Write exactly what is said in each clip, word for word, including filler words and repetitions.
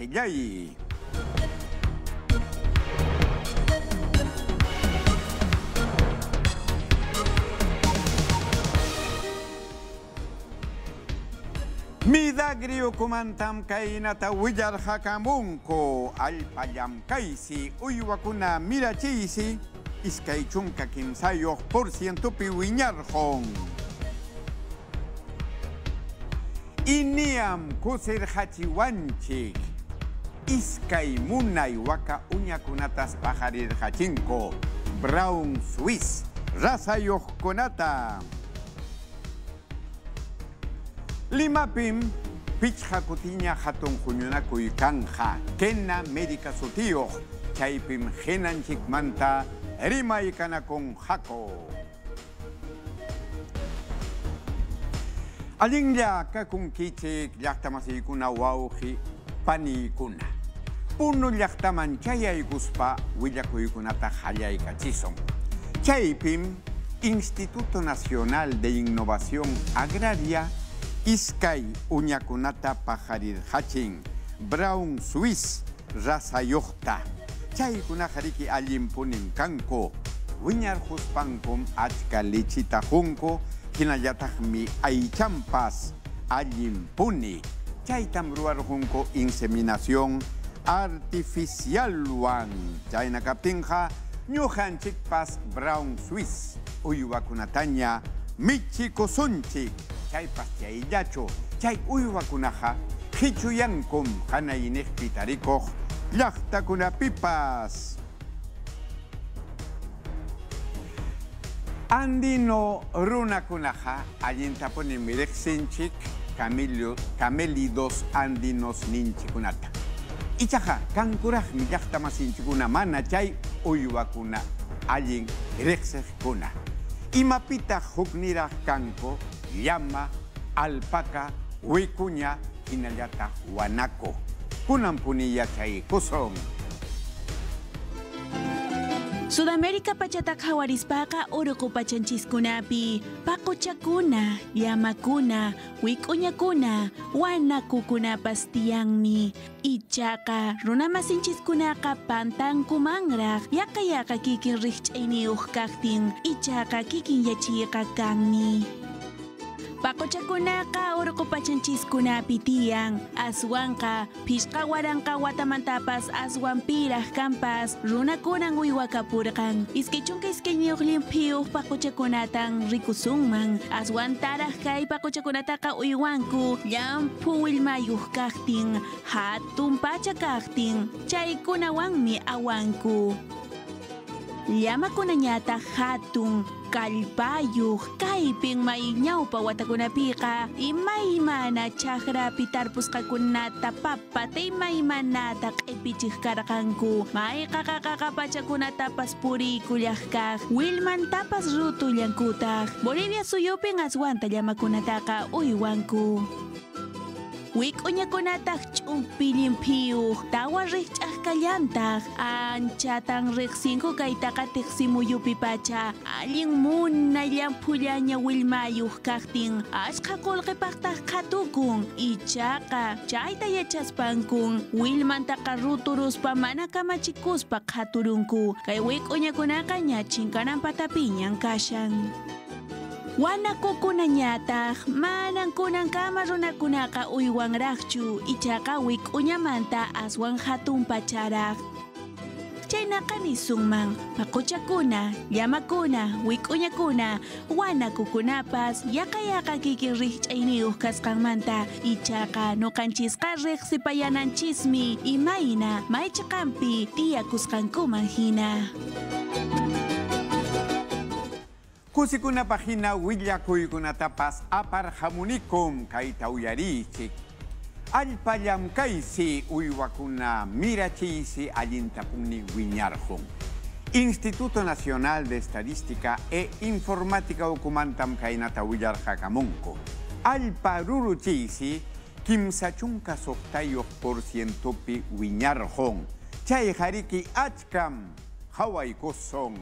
Yay. Midagrio kumantam kainata willar hakamunko alpayam kaisi uyuwakuna mirachisi iskaichunka kimsayo por ciento piwiñarjon. Iniam kusir hachiwanchik iskaimuna iwaka uñakunatas pajarir hachinko brown swiss rasayoh konata. Limapim, pichhakutiña hatun juñunaku y kanja, Quenamérica sutio, chaipim genanchik manta, rima y kanakon jaco. Alingya kakun kichik, yahtamasicuna wauji, panicuna. Puno yahtaman chaya y guspa, huillacuicunata jaya y cachison. Chaipim, Instituto Nacional de Innovación Agraria, Iskai uñakunata pajarir hachin, brown swiss rasayohta, chay kunajariki alimpunin kanko, wiñar huspankum achka lechita junko, hinayatajmi aichampas, alimpuni, chay tamruar junko inseminación artificial wan, chayna kaptinja, ñuhan chikpas brown swiss, uyuwakunataña, michiko sunchik. Chay pastia yacho, chay uyuakunaja, hichuyankum, hanainej pitariko, yachtakuna pipas. Andino runakunaja, allintapone mirexinchik, camelidos andinos ninchikunata. Ichaja, kankuraj mi yachtamasinchikuna mana, chay uyuakuna, allin rexekuna. Imapita jukniraj kanko, llama, alpaca, huicuña, hinayata, huanaco. Punampunilla chaycoson. Sudamérica pachatak jawarispaqa oroco pachanchiskunapi, pacochacuna, llamakuna, huicuñacuna, huanacucunapas tianmi, ichaqa, runamasinchizkunaqa pantankumanraj, yaqa yaqa kikin richchayniyuq kaktin, ichaqa kikin yachiqa kanmi. Pacochacunaca, orcopachanchizcuna, pitian, aswanca, pisca guaranca, guatamantapas, aswampiras, campas, runacunan, huihuacapurcan, isquichunca, isqueñoglin, piu, pacochacunatan, ricusuman, aswantaras, kai, pacochacunataca, huihuancu, yampuilmayuscactin, hatumpachacactin, chaicunawanmi, awancu. Llamacunañata, hatun. Kalpayuj, kaipin may ñawpa watakunapiqa, imaymana chaqrapi tarpusqakunata papata imaymanata q'ipichijkarqanku, mayqa qaqaqa pachakunatapas purikullaj kaq, willmantapas rutullankutaj, Bolivia suyupin aswanta llamakunataqa uywanku. Wik'uñakunataq ch'umpillin phiyuq tawa riqch'ajkallantaq anchatan riqsinku kay taqa tiqsimuyupi pacha allin muna llamphullaña willmayuq kaktin ashqa qullqipaqtaq qatukun ichaqa chayta yachaspankun willmantaqa ruturuspa mana kamachikuspa qaturunku kay wik'uñakunaqa ñachinkananpatapiñan kashan. Wanakukunañataq manan kunankama runakunaqa uywanraqchu ichaqa wik'uñamanta aswan hatun pacharaq. Chaynaqa nisunman paquchakuna, llamakuna, wik'uñakuna, wanakukunapas yaqa yaqa kikin riqch'ayniyuq kasqanmanta ichaqa noqanchisqa riqsipayananchikmi imayna maychaqanpi tiyakusqankuman hina. Kusikuna página willakuykunatapas aparhamunicum kaitauyarichik. Alpallamkaisi uywakuna mirachisi allintapunni wiñarjun. Instituto Nacional de Estadística e Informática ukumantam kainata willarhakamunku. Alparuruchisi kimsachunka soqtayoq por cientopi wiñarjun. Chay jariki achkam hawaykuson.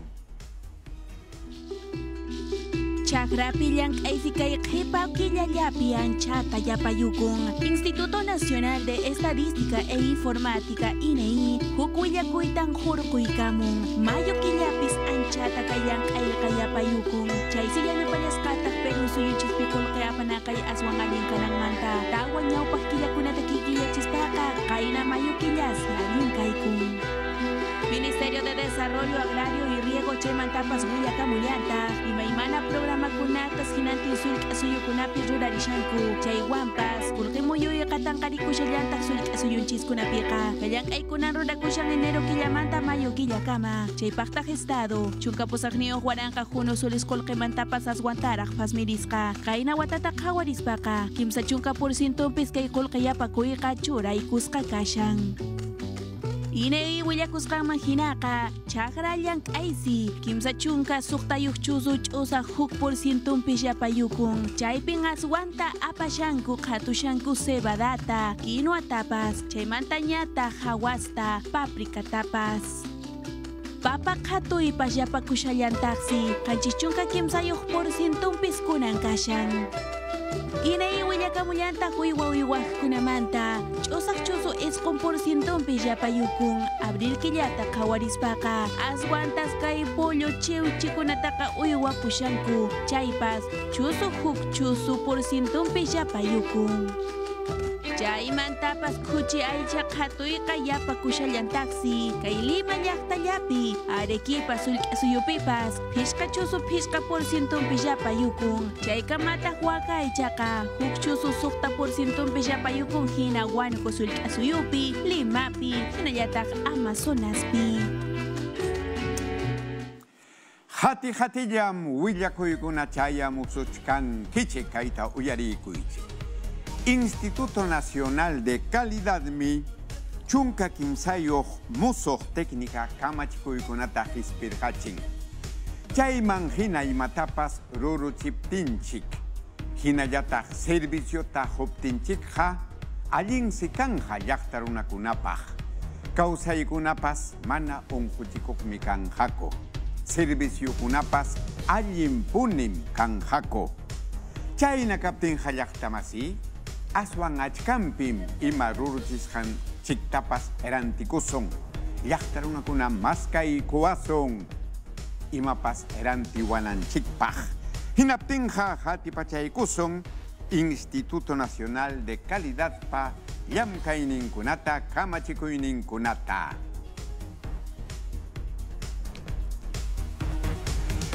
Chakra Piliang Eisikay Kipa Killayapi Anchata Yapayukun. Instituto Nacional de Estadística e Informática I N E I. Hukuyakuitan Jurkuikamun. Mayo Killapis Anchata Kayang Aikayapayukun. Chaisiyanapayaskatak Perú Suyuchispikul Kayapanakay Aswangalin Kanangmanta. Tawanyaw Pakillakunata Kikillachishtaka. Kaina Mayo Killas Alinkaikun. Ministerio de Desarrollo Agrario y Riego Chemantapas Huyaka Muyanta y Maimana Programa Kunatas Hinanti Sulk Suyukunapi Rurarishanku Chaiwampas Kurkemuyu Katankarikushayanta Sulk Suyunchis Kunapika Kayak Aikunan Rudakushan Enero Killamanta Mayo Killakama Chaipakta Gestado Chukaposagnio Juaranka Juno Soles Kolkemantapas Asguantarak Fasmiriska Kaina Watatak Hawarispaka Kimsa Chunka Pursintumpis Kaikolkayapakuika Chura y Kuskakashan. Inei Willakuskan Manjinaka, Chakra Yang Aisi, Kimsa Chunka, Suktayuk Chuzuch Usa Huk por Sintum Pishapayukun, Chaipin Aswanta, Apashanku, Hatushanku Sebadata, Quinoa Tapas, Chaimantañata, Hawasta, Paprika Tapas. Papa Katu y Pashapakushayan Taxi, Kanchichunka Kimsa Yuk por Sintum Piskunan Kashan. Inei Willakamuyanta Huiwawiwak Kunamanta, Chosak Chusu es con por ciento Pillapayukun, Abril Killata Kawarispaca, Asguantas Kai Pollo Cheu Chikunataka Uiwapushanku, Chaipas, Chusu Huk Chusu por ciento Pillapayukun. Chaimantapas kuchi aicha katuika yapa kushallantaxi, kailima yakta yapi, Arequipa sulka suyupipas, pishka chusu pishka por ciento pillapayukun, chaikamata huaca aichaka, huk chusu sukta por ciento pillapayukun, hina huanuko sulka suyupi, limapi, hinayatak amazonaspi. Hati hatiyam, willakuyukuna chayam upsuchkan, kiche kaita uyarikuichi. Instituto Nacional de Calidad mi chunka kimsayo musoj técnica kamachikuykunata hispirhachin. Chayman hina imatapas ruruchiptinchik. Hinallataj serviciota hoptinchikja allin sikanja llaqtarunakunapaj. Kawsaykunapas mana unkuchikukmi kanjako. Serviciokunapas allin punim kanjako. Chayna kaptinja llaqtamasi aswan achkampim ima ruruchishan chiktapas erantikuson, llaqtarunakuna maskaykuwason, imapas erantiwananchikpaj. Hinaptinja hatipachaykuson, Instituto Nacional de Calidadpa llamkayninkunata kamachikuyninkunata.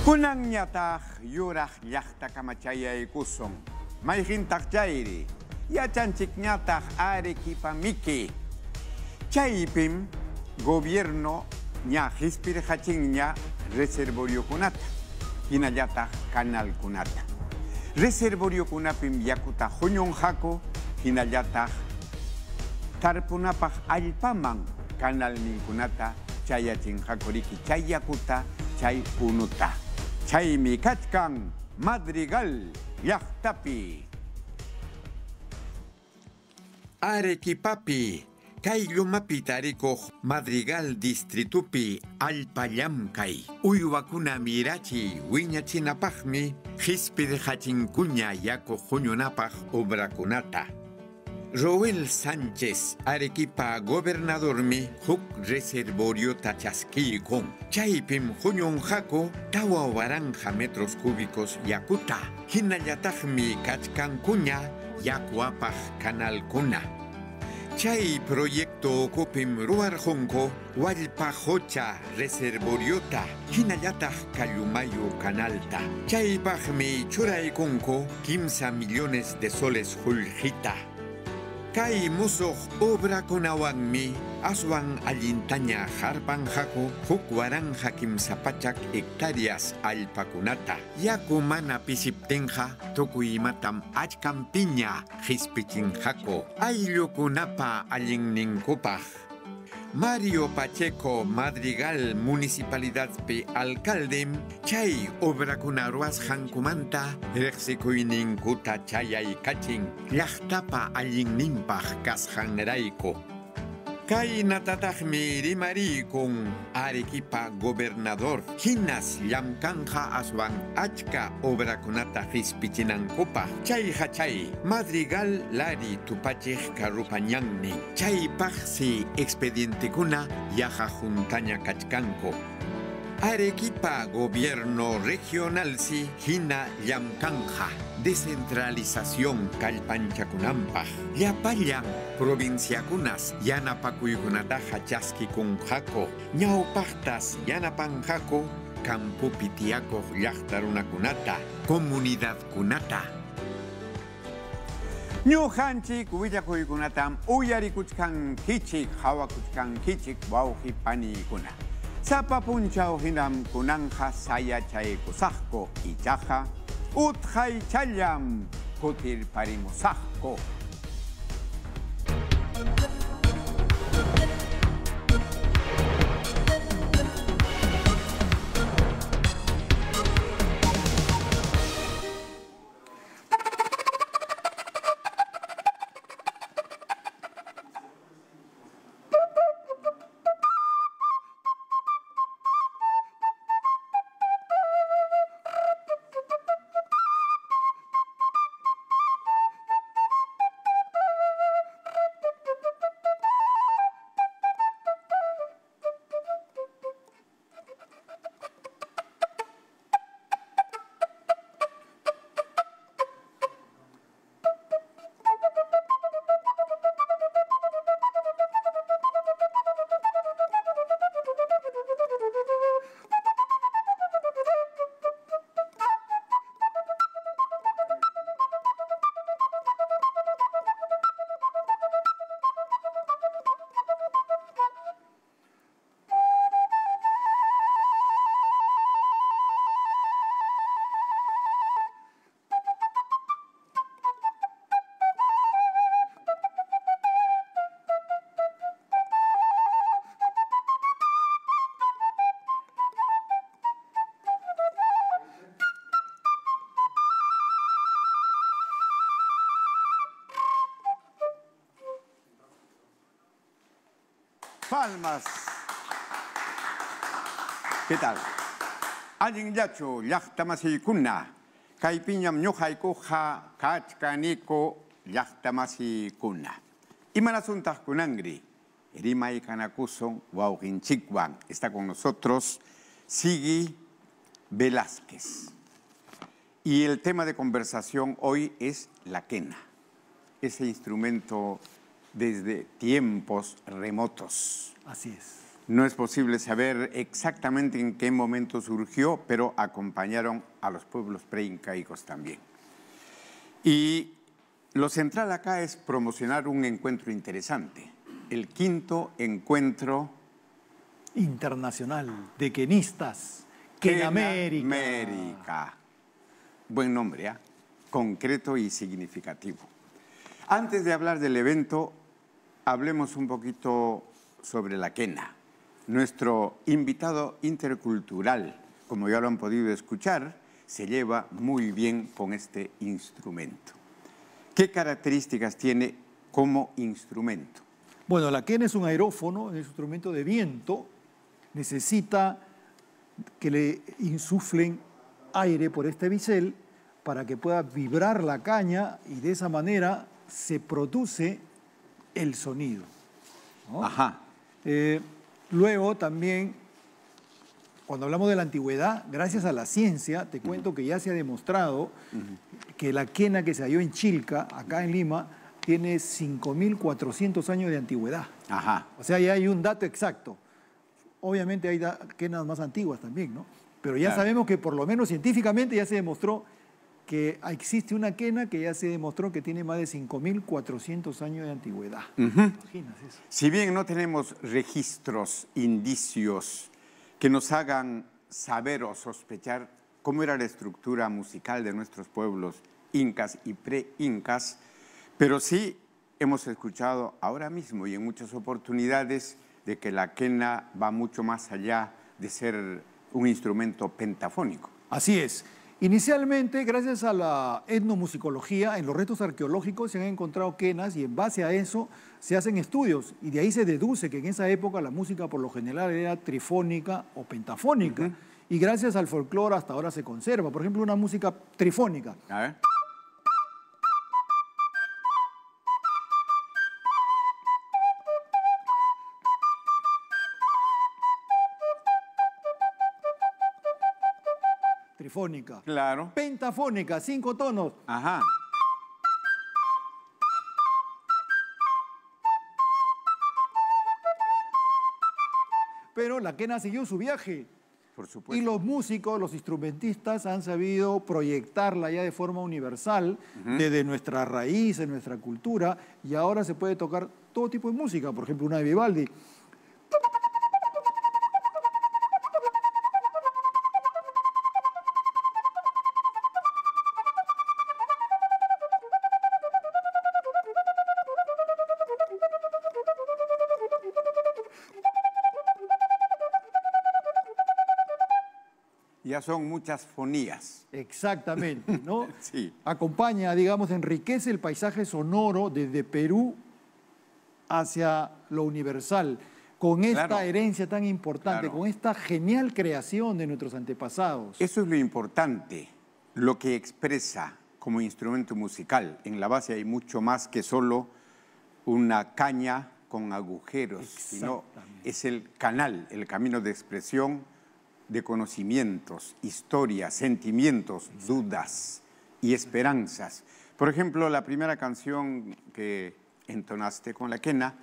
Kunanñataj yuraj llaqta kamachayaykuson, mayjintaj chayri. Yachanchikñataj Arequipa miki. Chaypim, gobierno ña hispirhachinña reservorio kunata. Hinallataj canal kunata. Reservorio kunapim yakuta huñunjako, hinallataj tarpunapaj allpaman canal ninkunata chayachinjakoriki chay yakuta chay punuta. Chaymi kachkan madrigal llaqtapi. Arequipapi, kaylumapi tarikuj madrigal distritupi alpallamkay. Uywakuna mirachi wiñachinapajmi, hispirhachinkuña yakuj huñunapaj obrakunata. Roel Sánchez, Arequipa gobernadormi, huk reservorio tachaskiyikun. Chaypim huñunjako tawa waranja metros cúbicos yakuta. Hinallatajmi kachkankuña yakuapaj kanalkuna. Chay proyecto okupim ruarjonko walpajocha reservoriota hinallataj Kallumayo kanalta. Chaypajmi churaykunko quince millones de soles juljita. Kay musoj obrakunawanmi aswan allintaña jarpanjako huk waranja quince pachak hectáreas alpakunata. Yaku mana pisiptinja tukuymatam achkampiña hispichinjako ayllukunapa allinninkupaj. Mario Pacheco Madrigal Municipalidadpi alcaldem chay obrakunaruasjankumanta rejsikuyninkuta chayaykachin llaqtapa allinninpaj kasjanrayku. Kainatatahmi rimari con Arequipa gobernador, Hinas Yamkanja Aswan, Achka obra conata hispichinancopa, Chay Hachay, Madrigal Lari Tupachich Karupañanmi, Chay Paxi expediente kuna, Yaja Juntaña Cachcanco. Arequipa gobierno regional si Hina Yamkanja, descentralización Calpanchacunampaj, Yapallan, provincia cunas, Yanapacuygunataja chasqui con jaco, Ñaupactas, Yanapanjaco, Campupitiaco, Yactaruna cunata, comunidad cunata. Ñuhanchik, Huillacuygunatam, Uyaricuchcan Kichik, Hawacuchcan Kichik, Wauhipani cuna. Zapapunchao hinam kunanja saya chaekusajko y chaja, utjai chayam, kutir parimusajko. Palmas. ¿Qué tal? Alguien yacho, yachtamasikunna, caipiñam ñojaikoja, kachkaniko, yachtamasikunna. Y malasuntas kunangri, erima y canacuson, wauginchikwan. Está con nosotros Sigi Velázquez. Y el tema de conversación hoy es la quena, ese instrumento desde tiempos remotos. Así es. No es posible saber exactamente en qué momento surgió, pero acompañaron a los pueblos preincaicos también. Y lo central acá es promocionar un encuentro interesante, el quinto encuentro internacional de quenistas, Quenamérica. Quenamérica. Buen nombre, ¿eh? Concreto y significativo. Antes de hablar del evento, hablemos un poquito sobre la quena. Nuestro invitado intercultural, como ya lo han podido escuchar, se lleva muy bien con este instrumento. ¿Qué características tiene como instrumento? Bueno, la quena es un aerófono, es un instrumento de viento. Necesita que le insuflen aire por este bisel para que pueda vibrar la caña y de esa manera se produce el sonido, ¿no? Ajá. Eh, luego también, cuando hablamos de la antigüedad, gracias a la ciencia, te cuento uh-huh. que ya se ha demostrado uh-huh. que la quena que se halló en Chilca, acá en Lima, tiene cinco mil cuatrocientos años de antigüedad. Ajá. O sea, ya hay un dato exacto. Obviamente hay quenas más antiguas también, ¿no? Pero ya claro. sabemos que por lo menos científicamente ya se demostró que existe una quena que ya se demostró que tiene más de cinco mil cuatrocientos años de antigüedad. Uh-huh. Imaginas eso. Si bien no tenemos registros, indicios que nos hagan saber o sospechar cómo era la estructura musical de nuestros pueblos incas y pre-incas, pero sí hemos escuchado ahora mismo y en muchas oportunidades de que la quena va mucho más allá de ser un instrumento pentafónico. Así es. Inicialmente, gracias a la etnomusicología, en los restos arqueológicos se han encontrado quenas y en base a eso se hacen estudios y de ahí se deduce que en esa época la música por lo general era trifónica o pentafónica. Uh-huh. Y gracias al folclore hasta ahora se conserva. Por ejemplo, una música trifónica. A ver. Trifónica. Claro. Pentafónica, cinco tonos. Ajá. Pero la quena siguió su viaje. Por supuesto. Y los músicos, los instrumentistas han sabido proyectarla ya de forma universal, uh-huh, desde nuestra raíz, en nuestra cultura, y ahora se puede tocar todo tipo de música, por ejemplo una de Vivaldi. Ya son muchas fonías. Exactamente, ¿no? Sí. Acompaña, digamos, enriquece el paisaje sonoro desde Perú hacia lo universal, con esta, claro, herencia tan importante, claro, con esta genial creación de nuestros antepasados. Eso es lo importante, lo que expresa como instrumento musical. En la base hay mucho más que solo una caña con agujeros, sino es el canal, el camino de expresión, de conocimientos, historias, sentimientos, dudas y esperanzas. Por ejemplo, la primera canción que entonaste con la quena,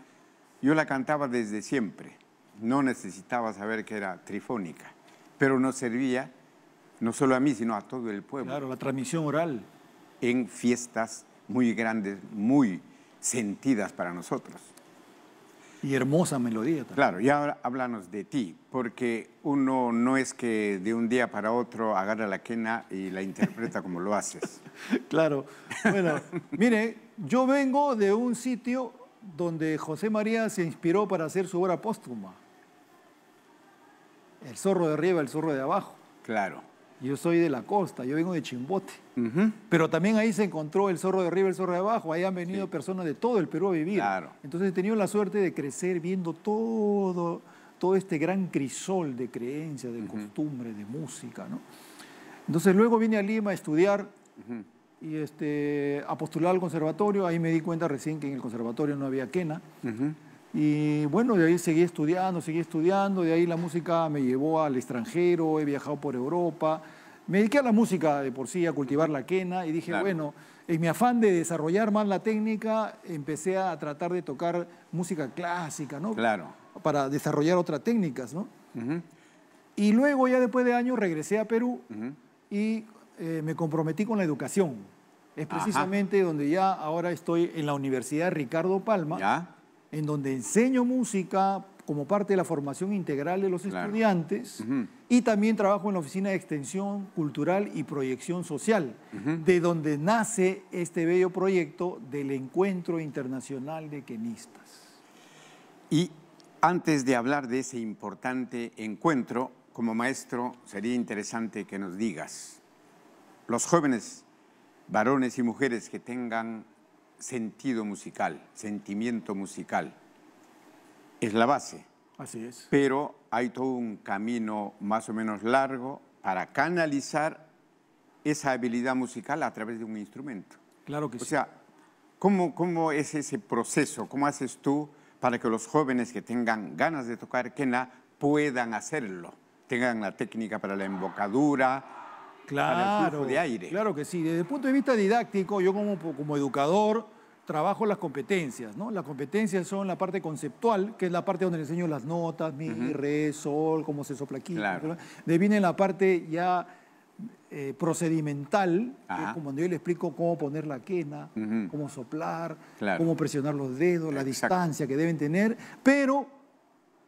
yo la cantaba desde siempre. No necesitaba saber que era trifónica, pero nos servía no solo a mí, sino a todo el pueblo. Claro, la transmisión oral. En fiestas muy grandes, muy sentidas para nosotros. Y hermosa melodía también. Claro, y ahora háblanos de ti, porque uno no es que de un día para otro agarra la quena y la interpreta como lo haces. Claro, bueno, mire, yo vengo de un sitio donde José María se inspiró para hacer su obra póstuma. El zorro de arriba, el zorro de abajo. Claro. Yo soy de la costa, yo vengo de Chimbote. Uh-huh. Pero también ahí se encontró el zorro de arriba, el zorro de abajo. Ahí han venido, sí, personas de todo el Perú a vivir. Claro. Entonces he tenido la suerte de crecer viendo todo, todo este gran crisol de creencias, de, uh-huh, costumbres, de música, ¿no? Entonces luego vine a Lima a estudiar, uh-huh, y este, a postular al conservatorio. Ahí me di cuenta recién que en el conservatorio no había quena. Uh-huh. Y bueno, de ahí seguí estudiando, seguí estudiando, de ahí la música me llevó al extranjero, he viajado por Europa, me dediqué a la música de por sí, a cultivar la quena y dije, claro, bueno, en mi afán de desarrollar más la técnica, empecé a tratar de tocar música clásica, ¿no? Claro. Para desarrollar otras técnicas, ¿no? Uh-huh. Y luego, ya después de años, regresé a Perú, uh-huh, y eh, me comprometí con la educación. Es precisamente, ajá, donde ya ahora estoy en la Universidad Ricardo Palma. ¿Ya? En donde enseño música como parte de la formación integral de los, claro, estudiantes, uh-huh, y también trabajo en la Oficina de Extensión Cultural y Proyección Social, uh-huh, de donde nace este bello proyecto del Encuentro Internacional de Quenistas. Y antes de hablar de ese importante encuentro, como maestro, sería interesante que nos digas, los jóvenes varones y mujeres que tengan sentido musical, sentimiento musical, es la base. Así es. Pero hay todo un camino más o menos largo para canalizar esa habilidad musical a través de un instrumento. Claro que sí. O sea, ¿cómo, cómo es ese proceso? ¿Cómo haces tú para que los jóvenes que tengan ganas de tocar quena puedan hacerlo? Tengan la técnica para la embocadura, claro, de aire. Claro que sí. Desde el punto de vista didáctico, yo como, como educador trabajo las competencias, ¿no? Las competencias son la parte conceptual, que es la parte donde le enseño las notas, mi, uh-huh, re, sol, cómo se sopla aquí. Claro. De ahí viene la parte ya eh, procedimental, que es como donde yo le explico cómo poner la quena, uh-huh, cómo soplar, claro, cómo presionar los dedos, la, exacto, distancia que deben tener. Pero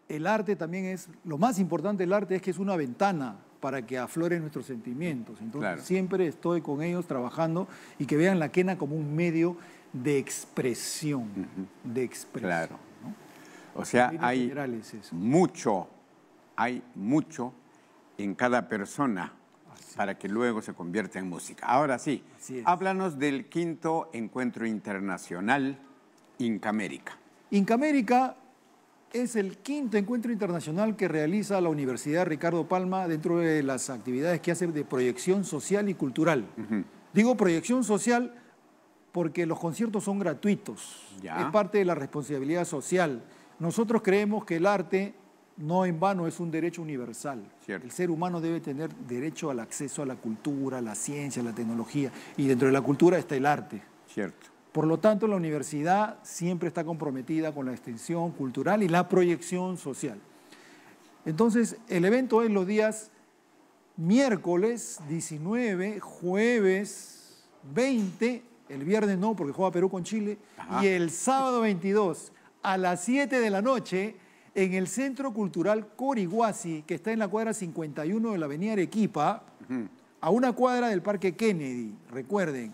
el arte también es, lo más importante del arte es que es una ventana para que afloren nuestros sentimientos. Entonces, claro, siempre estoy con ellos trabajando y que vean la quena como un medio de expresión. Uh-huh. De expresión. Claro. ¿No? O sea, hay mucho, hay mucho en cada persona para que luego se convierta en música. Ahora sí, háblanos del quinto Encuentro Internacional Incamérica. Incamérica es el quinto encuentro internacional que realiza la Universidad Ricardo Palma dentro de las actividades que hace de proyección social y cultural. Uh-huh. Digo proyección social porque los conciertos son gratuitos, ya. Es parte de la responsabilidad social. Nosotros creemos que el arte no en vano es un derecho universal. Cierto. El ser humano debe tener derecho al acceso a la cultura, a la ciencia, a la tecnología, y dentro de la cultura está el arte. Cierto. Por lo tanto, la universidad siempre está comprometida con la extensión cultural y la proyección social. Entonces, el evento es los días miércoles diecinueve, jueves veinte, el viernes no, porque juega Perú con Chile, ajá, y el sábado veintidós a las siete de la noche en el Centro Cultural Corihuasi, que está en la cuadra cincuenta y uno de la Avenida Arequipa, uh-huh, a una cuadra del Parque Kennedy, recuerden.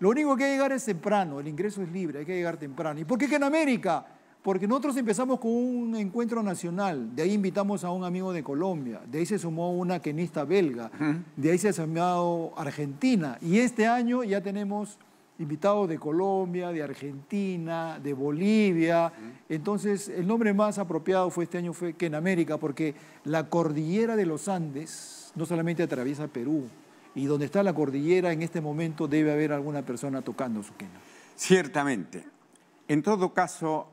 Lo único que hay que llegar es temprano, el ingreso es libre, hay que llegar temprano. ¿Y por qué Quenamérica? Porque nosotros empezamos con un encuentro nacional, de ahí invitamos a un amigo de Colombia, de ahí se sumó una quenista belga, de ahí se ha sumado Argentina, y este año ya tenemos invitados de Colombia, de Argentina, de Bolivia. Entonces el nombre más apropiado fue este año fue Quenamérica, porque la cordillera de los Andes no solamente atraviesa Perú, y donde está la cordillera en este momento debe haber alguna persona tocando su quena. Ciertamente. En todo caso,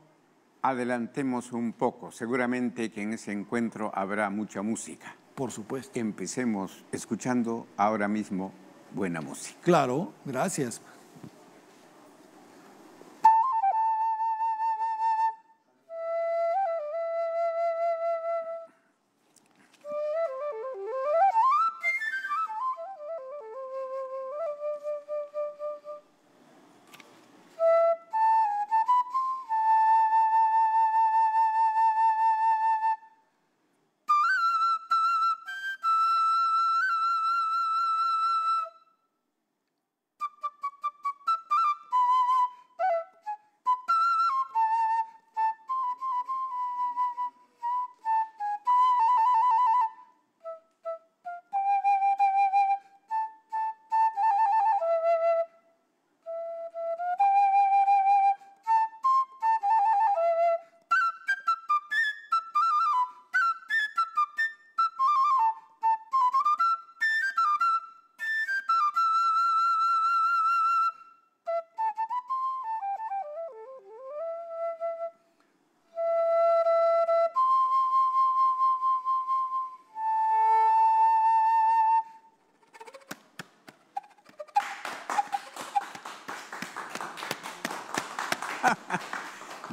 adelantemos un poco. Seguramente que en ese encuentro habrá mucha música. Por supuesto. Empecemos escuchando ahora mismo buena música. Claro, gracias.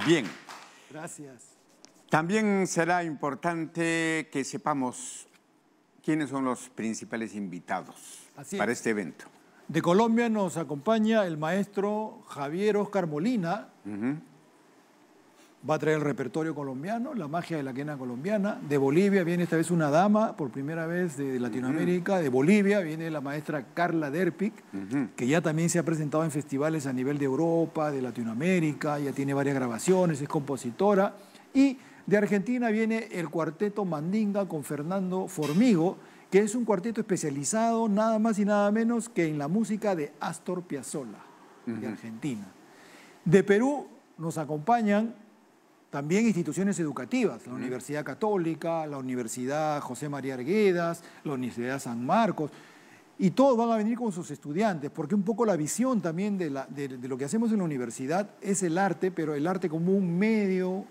Bien. Gracias. También será importante que sepamos quiénes son los principales invitados Así para es. este evento. De Colombia nos acompaña el maestro Javier Oscar Molina. Uh-huh. Va a traer el repertorio colombiano, la magia de la quena colombiana. De Bolivia viene esta vez una dama, por primera vez de Latinoamérica. Uh-huh. De Bolivia viene la maestra Carla Derpik, uh-huh, que ya también se ha presentado en festivales a nivel de Europa, de Latinoamérica, ya tiene varias grabaciones, es compositora. Y de Argentina viene el Cuarteto Mandinga con Fernando Formigo, que es un cuarteto especializado nada más y nada menos que en la música de Astor Piazzolla, uh-huh, de Argentina. De Perú nos acompañan también instituciones educativas, la Universidad Católica, la Universidad José María Arguedas, la Universidad San Marcos, y todos van a venir con sus estudiantes, porque un poco la visión también de, la, de, de lo que hacemos en la universidad es el arte, pero el arte como un medio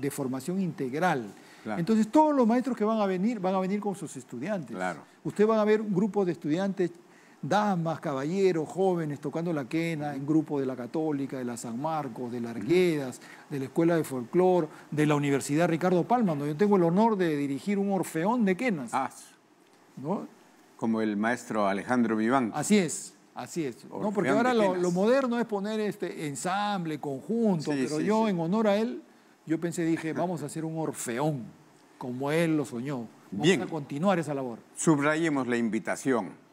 de formación integral. Claro. Entonces todos los maestros que van a venir, van a venir con sus estudiantes. Claro. Usted va a ver un grupo de estudiantes, damas, caballeros, jóvenes, tocando la quena en grupo de la Católica, de la San Marcos, de la Arguedas, de la Escuela de Folclore, de la Universidad Ricardo Palma, donde yo tengo el honor de dirigir un orfeón de quenas. Ah, ¿no? Como el maestro Alejandro Vivanco. Así es, así es. ¿No? Porque ahora lo, lo moderno es poner este ensamble, conjunto, sí, pero sí, yo sí. en honor a él, yo pensé, dije, vamos a hacer un orfeón, como él lo soñó. Vamos Bien. a continuar esa labor. Subrayemos la invitación.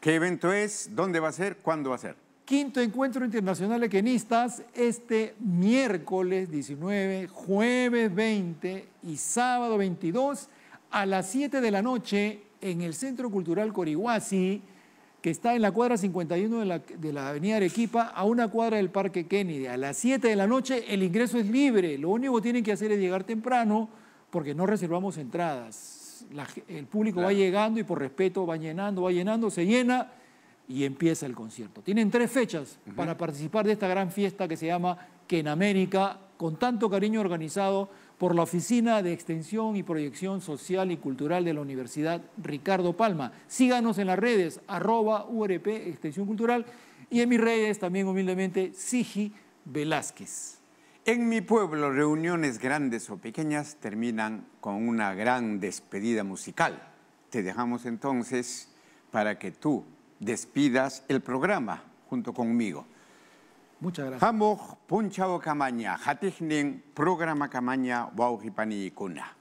¿Qué evento es? ¿Dónde va a ser? ¿Cuándo va a ser? Quinto Encuentro Internacional de Quenistas, este miércoles diecinueve, jueves veinte y sábado veintidós a las siete de la noche en el Centro Cultural Corihuasi, que está en la cuadra cincuenta y uno de la, de la Avenida Arequipa, a una cuadra del Parque Kennedy. A las siete de la noche el ingreso es libre. Lo único que tienen que hacer es llegar temprano porque no reservamos entradas. La, el público claro. va llegando y por respeto va llenando, va llenando, se llena y empieza el concierto. Tienen tres fechas uh-huh. para participar de esta gran fiesta que se llama Quenamérica, con tanto cariño organizado por la Oficina de Extensión y Proyección Social y Cultural de la Universidad Ricardo Palma. Síganos en las redes, arroba U R P Extensión Cultural, y en mis redes también humildemente, Sigi Velázquez. En mi pueblo, reuniones grandes o pequeñas terminan con una gran despedida musical. Te dejamos entonces para que tú despidas el programa junto conmigo. Muchas gracias. Hamog punchao kamaña, hatijnin, programa kamaña, wauhipani y kuna.